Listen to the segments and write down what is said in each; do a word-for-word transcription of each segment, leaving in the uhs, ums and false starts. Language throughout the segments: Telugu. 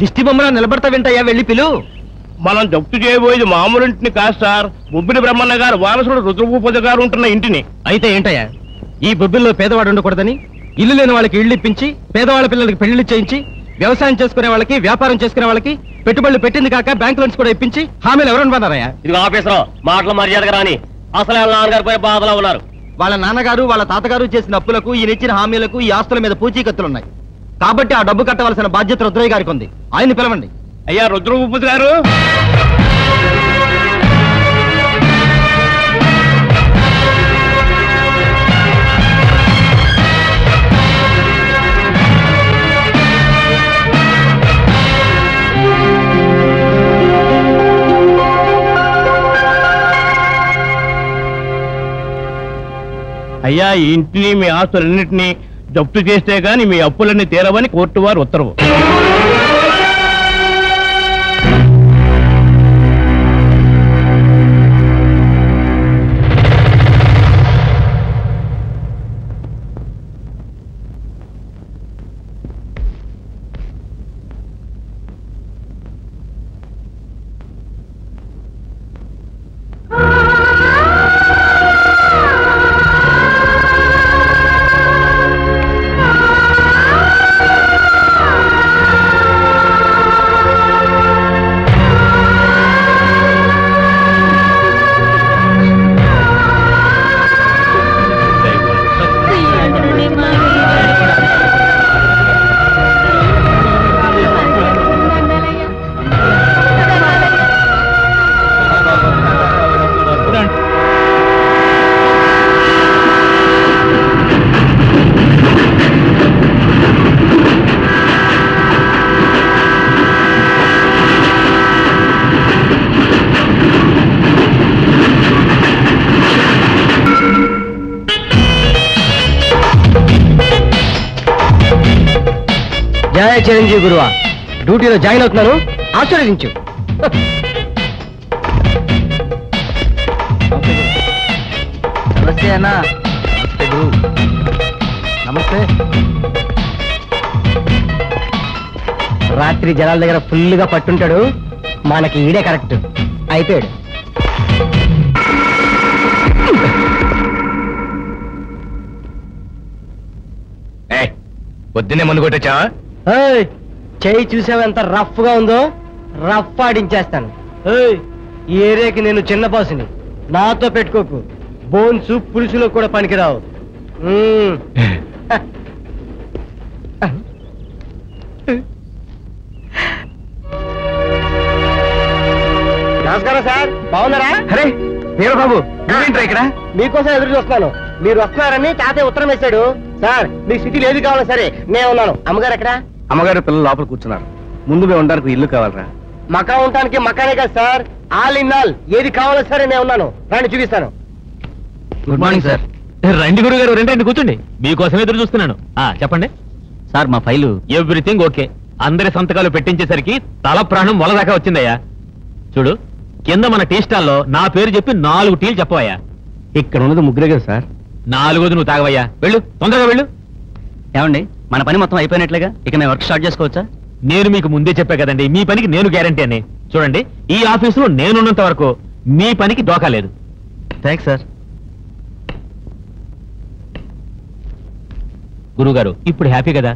దిష్టి బొమ్మలా నిలబడతావేంటయ్యా, వెళ్ళి పిలు. మనం జప్తు చేయబోయేది మామూలు ఇంటిని కాదు సార్, బొబ్బిలి బ్రహ్మన్న గారు వారసుడు రుద్రభూపతి గారు ఉంటున్న ఇంటిని. అయితే ఏంటయ్యా, ఈ బొబ్బిల్లో పేదవాడు ఉండకూడదని ఇల్లు లేని వాళ్ళకి ఇళ్ళు ఇప్పించి, పేదవాళ్ళ పిల్లలకి పెళ్లిళ్ళు చేయించి, వ్యవసాయం చేసుకునే వాళ్ళకి, వ్యాపారం చేసుకునే వాళ్ళకి పెట్టుబడులు పెట్టింది కాక బ్యాంక్ లోన్స్ కూడా ఇప్పించి హామీలు ఎవరు పొందారయ్యా? ఇది ఆఫీసర్ మాటలు మర్యాదగా రాని, అసలు వాళ్ళ నాన్నగారిపై బాధలో ఉన్నారు. వాళ్ళ నాన్నగారు వాళ్ళ తాతగారు చేసిన అప్పులకు, ఈయనిచ్చిన హామీలకు ఈ ఆస్తుల మీద పూచీకత్తులున్నాయి కాబట్టి ఆ డబ్బు కట్టవలసిన బాధ్యత రుద్రయ్య గారికి ఉంది. ఆయన్ని పిలవండి. అయ్యా రుద్రభూపతి గారు, అయ్యా ఈ ఇంటిని మీ ఆస్తులన్నింటినీ జప్తు చేస్తే గాని మీ అప్పులన్నీ తీరవని కోర్టు వారు ఉత్తర్వు. చిరంజీవి గురువా, డ్యూటీలో జాయిన్ అవుతున్నాను, ఆశీర్వదించు. నమస్తే అన్న. నమస్తే గురు. నమస్తే. రాత్రి జనాల దగ్గర ఫుల్గా పట్టుంటాడు, మనకి ఈడే కరెక్ట్ అయిపోయాడు. పొద్దునే ముందు కొట్టొచ్చావా? చెయ్యి చూసావు ఎంత రఫ్ గా ఉందో? రఫ్ ఆడించేస్తాను. ఈ ఏరియాకి నేను చిన్న బాసుని, నాతో పెట్టుకోకు. బోన్స్ పులుసులో కూడా పనికిరావు. నమస్కారం సార్, బాగున్నారా? అరే నేను బాబు ఇక్కడ మీకోసం ఎదురు చూస్తాను, మీరు వస్తున్నారని తాతయ్య ఉత్తరం వేశాడు సార్. మీకు సిటీలు ఏది కావాలో సరే నేను ఉన్నాను. అమ్మగారు ఎక్కడ? అమ్మగారు పిల్లలు లోపల కూర్చున్నారు. ముందు మేము ఉండడానికి ఇల్లు కావాలరా? మకా ఉండటానికి మకానే కదా సార్, ఆల్ ఇన్ ఆల్ ఏది కావాలో సరే నేను ఉన్నాను. రండి చూపిస్తాను. Good morning sir. రండి గురుగారు, రెండండి కూర్చోండి, మీకోసం ఎదురు చూస్తున్నాను. చెప్పండి సార్. మా ఫైలు ఎవ్రీథింగ్ ఓకే. అందరి సంతకాలు పెట్టించేసరికి తల ప్రాణం మొలదాకా వచ్చిందయ్యా. చూడు, కింద మన టీ స్టాల్లో నా పేరు చెప్పి నాలుగు టీలు చెప్పవయ్యా. ఇక్కడ ఉన్నది ముగ్గురే కదా సార్, నాలుగోది నువ్వు తాగవయ్యా. వెళ్ళు, తొందరగా వెళ్ళు. ఏమండి, మన పని మొత్తం అయిపోయినట్లేగా, ఇక మేము వర్క్ స్టార్ట్ చేసుకోవచ్చా? నేను మీకు ముందే చెప్పా కదండి, మీ పనికి నేను గ్యారంటీ అని. చూడండి, ఈ ఆఫీసులో నేనున్నంత వరకు మీ పనికి దోకా లేదు. Thanks sir. గురుగారు ఇప్పుడు హ్యాపీ కదా?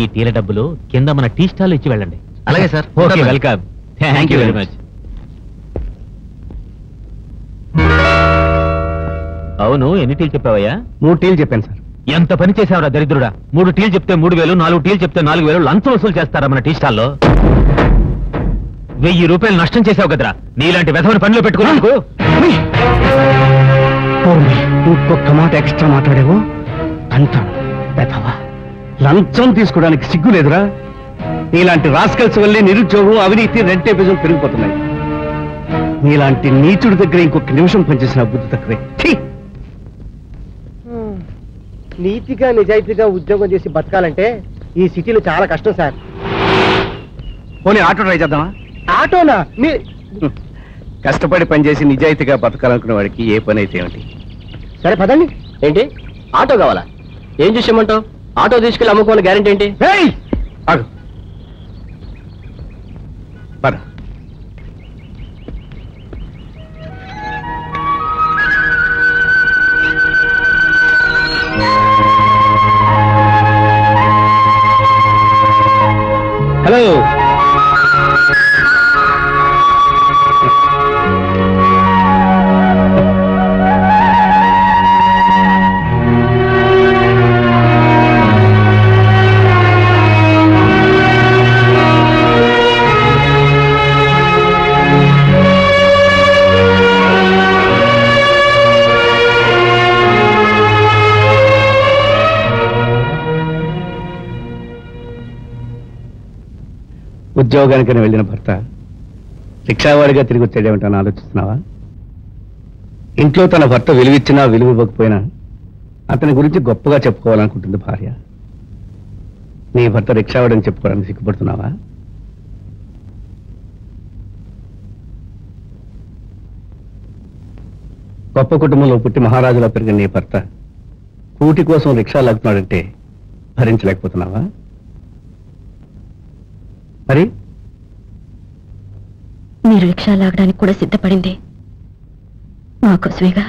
ఈ టీల డబ్బులు కింద మన టీ స్టాల్ ఇచ్చి వెళ్ళండి. అలాగే sir. Okay, welcome. Thank you very much. అవును, ఎన్ని టీలు చెప్పావయ్యా? మూడు టీలు చెప్పాను సార్. ఎంత పని చేసావురా దరిద్రుడా! మూడు టీలు చెప్తే మూడు వేలు, నాలుగు టీలు చెప్తే నాలుగు వేలు లంచం వసూలు చేస్తారా మన టీ స్టాల్లో? వెయ్యి రూపాయలు నష్టం చేసావు కదరా, నీలాంటి వెధవని పనిలో పెట్టుకున్నందుకు. ఇంకొక మాట ఎక్స్ట్రా మాట్లాడేవో అంటాను వెధవా. లంచం తీసుకోవడానికి సిగ్గు లేదురా. నీలాంటి రాస్కల్స్ వల్లే నిరుద్యోగం, అవినీతి, రెంటేపిజం పెరిగిపోతున్నాయి. నీలాంటి నీచుడి దగ్గర ఇంకొక నిమిషం పనిచేసిన బుద్ధి తక్కువే. నీతిగా నిజాయితీగా ఉద్యోగం చేసి బతకాలంటే ఈ సిటీలో చాలా కష్టం సార్. పోనీ ఆటో ట్రై చేద్దామా? ఆటోనా? కష్టపడి పనిచేసి నిజాయితీగా బతకాలనుకునే వాడికి ఏ పని అయితే ఏమిటి? సరే పదండి. ఏంటి ఆటో కావాలా? ఏం చూసామంటావు? ఆటో తీసుకెళ్ళి అమ్ముకోవాలి గ్యారెంటీ ఏంటి? ఉద్యోగానికని వెళ్ళిన భర్త రిక్షావాడిగా తిరిగి వచ్చేదేమిటని ఆలోచిస్తున్నావా? ఇంట్లో తన భర్త విలువిచ్చినా విలువ ఇవ్వకపోయినా అతని గురించి గొప్పగా చెప్పుకోవాలనుకుంటుంది భార్య. నీ భర్త రిక్షావాడని చెప్పుకోవడానికి సిగ్గుపడుతున్నావా? గొప్ప కుటుంబంలో పుట్టి మహారాజులా పెరిగిన నీ భర్త కూటి కోసం రిక్షా లాగుతున్నాడంటే భరించలేకపోతున్నావా? మరి మీరు రిక్షా లాగడానికి కూడా సిద్ధపడింది మాకోసమేగా?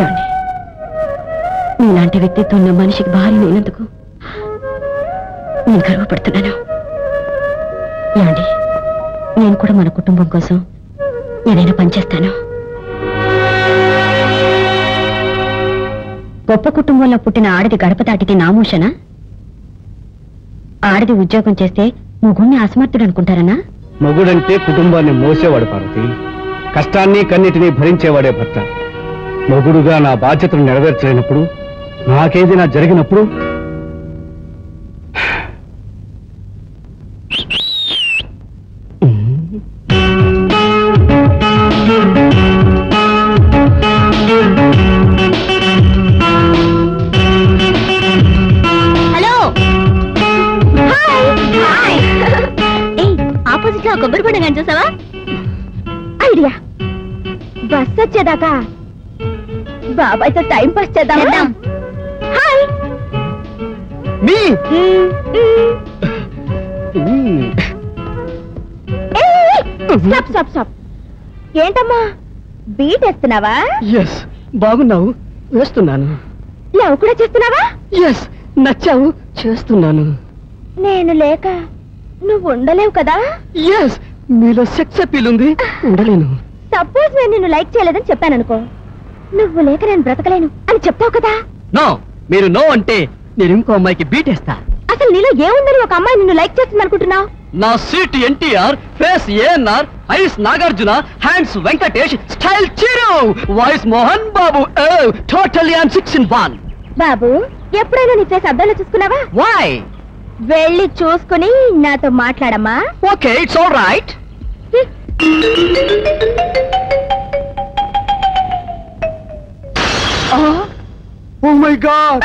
ఏమండి, మీలాంటి వ్యక్తిత్వం ఉన్న మనిషికి భార్య అయినందుకు నేను గర్వపడుతున్నాను. ఏమండి, నేను కూడా మన కుటుంబం కోసం ఏదైనా పనిచేస్తాను. గొప్ప కుటుంబంలో పుట్టిన ఆడది గడప దాటితే నామూషనా? ఆడది ఉద్యోగం చేస్తే మొగుడిని అసమర్థుడు అనుకుంటారనా? మొగుడంటే కుటుంబాన్ని మోసేవాడు పార్వతి, కష్టాన్ని కన్నిటిని భరించేవాడే భర్త. మొగుడుగా నా బాధ్యతను నెరవేర్చలేనప్పుడు, నాకేదైనా జరిగినప్పుడు వచ్చేదాకా బాబాయ్తో టైం పాస్ చేద్దాం. ఏంటమ్మా, బీట్ వేస్తున్నావా? బాగున్నావు, వేస్తున్నాను. లవ్ కూడా చేస్తున్నావా? నచ్చావు, చేస్తున్నాను. నేను లేక నువ్వు ఉండలేవు కదా? మీలో సెక్స్ అపీల్ ఉంది, ఉండలేను. సపోజ్ నేను నిన్ను లైక్ చేయలేదని చెప్పాను అనుకో, నువ్వు లేక నేను బ్రతకలేను అని చెప్తావు కదా? నో, మీరు నో అంటే నేను ఇంకో అమ్మాయికి బీటేస్తా. అసలు నీలో ఏముందని ఒక అమ్మాయి నిన్ను లైక్ చేస్తుంది అనుకుంటున్నావు? నా seat NTR, face ANR, eyes Nagarjuna, hands Venkatesh, style Chiru, voice Mohan Babu, total I am six in one. Babu, ఎప్పుడైనా నీ ఫేస్ అద్దంలో చూసుకున్నావా? వై? వెళ్ళి చూసుకుని నాతో మాట్లాడమ్మా. Okay, it's all right. Oh, oh my God!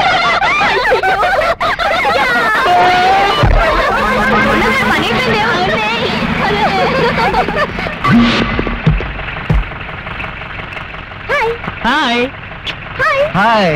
Hi. Hi. Hi. Hi.